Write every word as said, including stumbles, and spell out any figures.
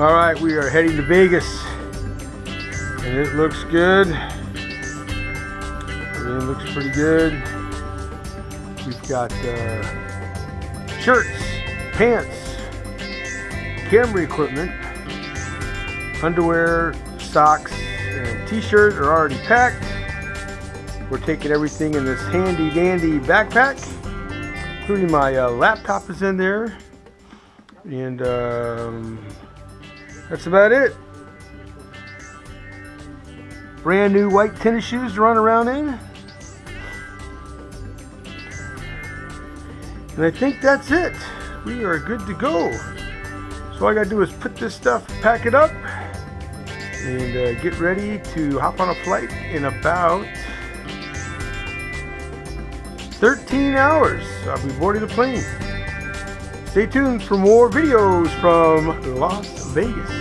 All right, we are heading to Vegas, and it looks good. It really looks pretty good. We've got uh, shirts, pants, camera equipment, underwear, socks, and t-shirts are already packed. We're taking everything in this handy dandy backpack, including my uh, laptop is in there, and um, that's about it. Brand new white tennis shoes to run around in. And I think that's it. We are good to go. So all I gotta do is put this stuff, pack it up, and uh, get ready to hop on a flight in about thirteen hours. I'll be boarding the plane. Stay tuned for more videos from Las Vegas.